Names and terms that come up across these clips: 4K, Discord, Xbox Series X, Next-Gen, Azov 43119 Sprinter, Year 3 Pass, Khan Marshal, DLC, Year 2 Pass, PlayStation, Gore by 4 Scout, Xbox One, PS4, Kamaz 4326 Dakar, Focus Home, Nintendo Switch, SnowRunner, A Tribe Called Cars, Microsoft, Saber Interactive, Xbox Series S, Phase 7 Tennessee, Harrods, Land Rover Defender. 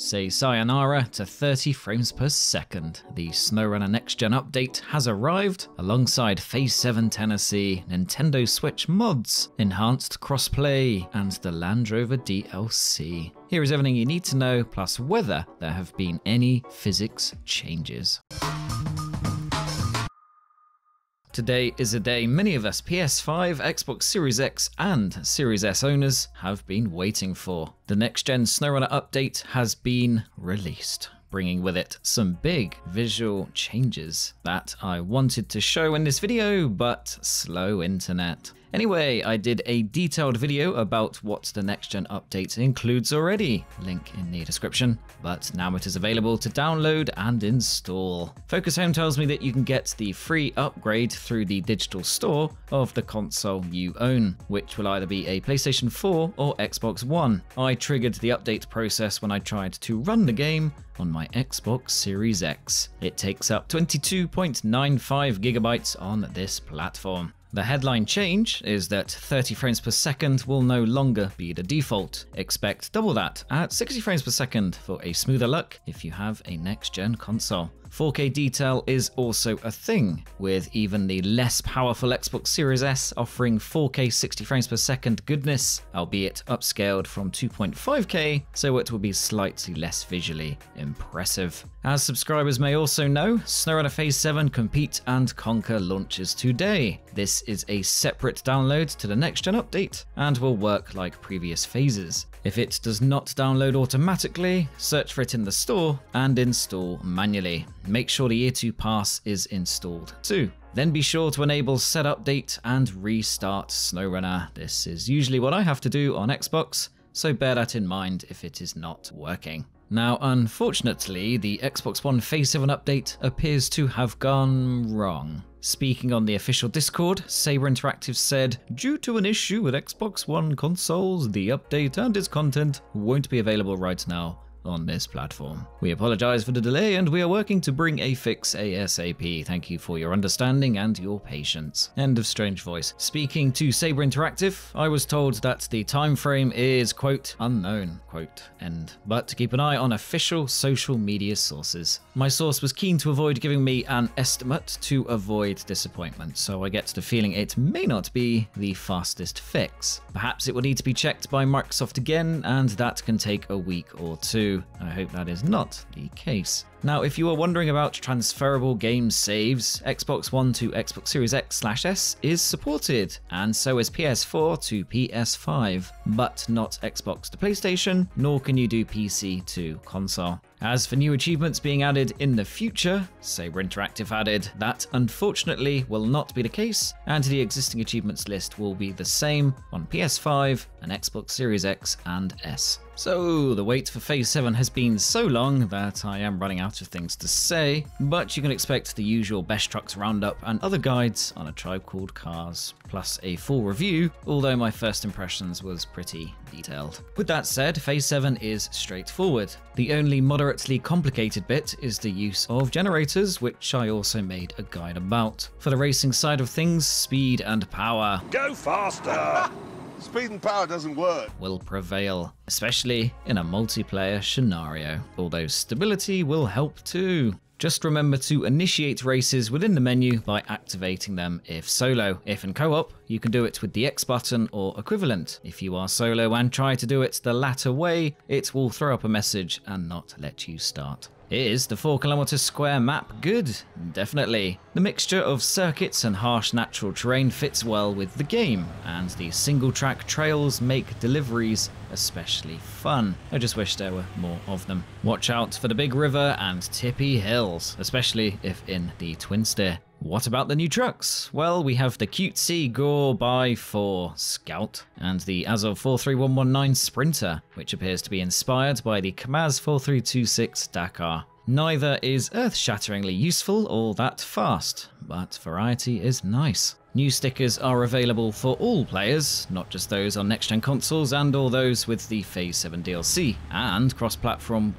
Say sayonara to 30 frames per second. The SnowRunner Next Gen update has arrived, alongside Phase 7 Tennessee, Nintendo Switch mods, enhanced crossplay, and the Land Rover DLC. Here is everything you need to know, plus whether there have been any physics changes. Today is a day many of us PS5, Xbox Series X and Series S owners have been waiting for. The next gen SnowRunner update has been released, bringing with it some big visual changes that I wanted to show in this video, but slow internet. Anyway, I did a detailed video about what the next gen update includes already, link in the description, but now it is available to download and install. Focus Home tells me that you can get the free upgrade through the digital store of the console you own, which will either be a PlayStation 4 or Xbox One. I triggered the update process when I tried to run the game on my Xbox Series X. It takes up 22.95 gigabytes on this platform. The headline change is that 30 frames per second will no longer be the default. Expect double that at 60 frames per second for a smoother look if you have a next-gen console. 4K detail is also a thing, with even the less powerful Xbox Series S offering 4K 60 frames per second goodness, albeit upscaled from 2.5K, so it will be slightly less visually impressive. As subscribers may also know, SnowRunner Phase 7 Compete and Conquer launches today. This is a separate download to the next gen update and will work like previous phases. If it does not download automatically, search for it in the store and install manually. Make sure the Year 2 Pass is installed too. Then be sure to enable set update and restart SnowRunner. This is usually what I have to do on Xbox, so bear that in mind if it is not working. Now, unfortunately, the Xbox One Phase 7 update appears to have gone wrong. Speaking on the official Discord, Saber Interactive said, "Due to an issue with Xbox One consoles, the update and its content won't be available right now on this platform. We apologize for the delay and we are working to bring a fix ASAP. Thank you for your understanding and your patience." End of strange voice. Speaking to Saber Interactive, I was told that the time frame is, quote, unknown, quote, end, but keep an eye on official social media sources. My source was keen to avoid giving me an estimate to avoid disappointment, so I get the feeling it may not be the fastest fix. Perhaps it will need to be checked by Microsoft again, and that can take a week or two. I hope that is not the case. Now, if you are wondering about transferable game saves, Xbox One to Xbox Series X/S is supported, and so is PS4 to PS5, but not Xbox to PlayStation, nor can you do PC to console. As for new achievements being added in the future, Saber Interactive added, that unfortunately will not be the case, and the existing achievements list will be the same on PS5 and Xbox Series X and S. So the wait for Phase 7 has been so long that I am running out of things to say, but you can expect the usual Best Trucks Roundup and other guides on A Tribe Called Cars, plus a full review, although my first impressions was pretty detailed. With that said, Phase 7 is straightforward. The only moderately complicated bit is the use of generators, which I also made a guide about. For the racing side of things, speed and power. Go faster! Speed and power doesn't work. Will prevail, especially in a multiplayer scenario, although stability will help too. Just remember to initiate races within the menu by activating them if solo. If in co-op, you can do it with the X button or equivalent. If you are solo and try to do it the latter way, it will throw up a message and not let you start. Is the 4 km square map good? Definitely. The mixture of circuits and harsh natural terrain fits well with the game, and the single track trails make deliveries especially fun. I just wish there were more of them. Watch out for the big river and tippy hills, especially if in the twin steer. What about the new trucks? Well, we have the cutesy Gore by 4 Scout and the Azov 43119 Sprinter, which appears to be inspired by the Kamaz 4326 Dakar. Neither is earth-shatteringly useful or that fast, but variety is nice. New stickers are available for all players, not just those on next-gen consoles and all those with the Phase 7 DLC, and cross-platform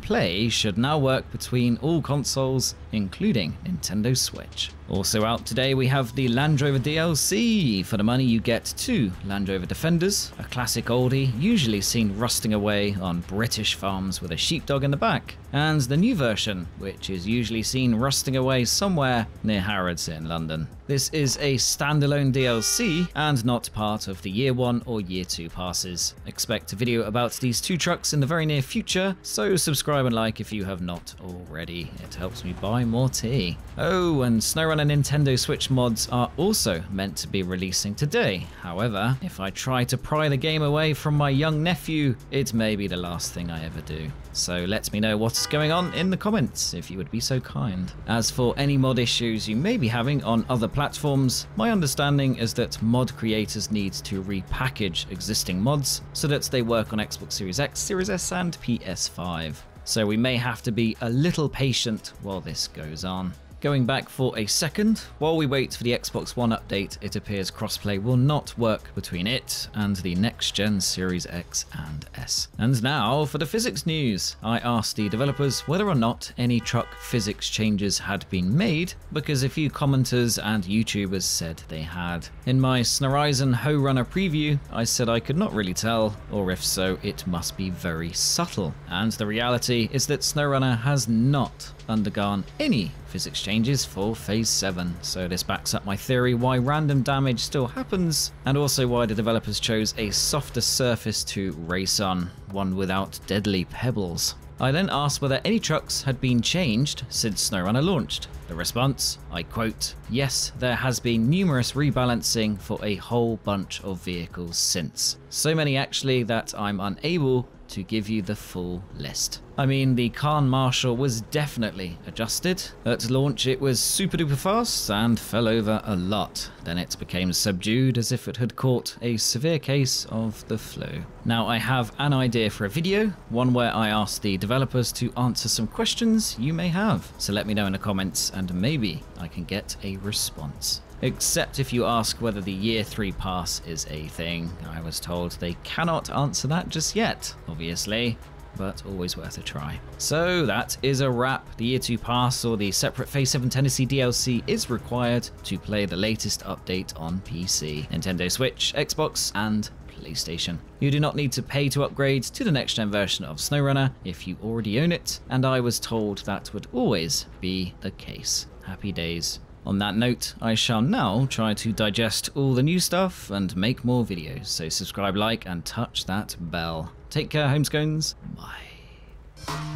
play should now work between all consoles, including Nintendo Switch. Also out today we have the Land Rover DLC. For the money you get 2 Land Rover Defenders, a classic oldie usually seen rusting away on British farms with a sheepdog in the back, and the new version, which is usually seen rusting away somewhere near Harrods in London. This is a standalone DLC and not part of the Year 1 or Year 2 passes. Expect a video about these 2 trucks in the very near future, so subscribe and like if you have not already. It helps me buy more tea. Oh, and SnowRunner Nintendo Switch mods are also meant to be releasing today. However, if I try to pry the game away from my young nephew, it may be the last thing I ever do. So let me know what's going on in the comments if you would be so kind. As for any mod issues you may be having on other platforms, my understanding is that mod creators need to repackage existing mods so that they work on Xbox Series X, Series S and PS5. So we may have to be a little patient while this goes on. Going back for a second, while we wait for the Xbox One update, it appears crossplay will not work between it and the next-gen Series X and S. And now for the physics news. I asked the developers whether or not any truck physics changes had been made, because a few commenters and YouTubers said they had. In my SnowRunner Ho-Runner preview, I said I could not really tell, or if so, it must be very subtle. And the reality is that SnowRunner has not undergone any physics changes for Phase 7, so this backs up my theory why random damage still happens, and also why the developers chose a softer surface to race on, one without deadly pebbles. I then asked whether any trucks had been changed since SnowRunner launched. The response, I quote, "Yes, there has been numerous rebalancing for a whole bunch of vehicles since. So many actually that I'm unable to give you the full list." I mean, the Khan Marshal was definitely adjusted. At launch it was super duper fast and fell over a lot. Then it became subdued as if it had caught a severe case of the flu. Now I have an idea for a video, one where I ask the developers to answer some questions you may have. So let me know in the comments and maybe I can get a response. Except if you ask whether the Year 3 Pass is a thing. I was told they cannot answer that just yet, obviously, but always worth a try. So that is a wrap. The Year 2 Pass or the separate Phase 7 Tennessee DLC is required to play the latest update on PC, Nintendo Switch, Xbox and PlayStation. You do not need to pay to upgrade to the next-gen version of SnowRunner if you already own it, and I was told that would always be the case. Happy days. On that note, I shall now try to digest all the new stuff and make more videos, so subscribe, like, and touch that bell. Take care, homescones. Bye.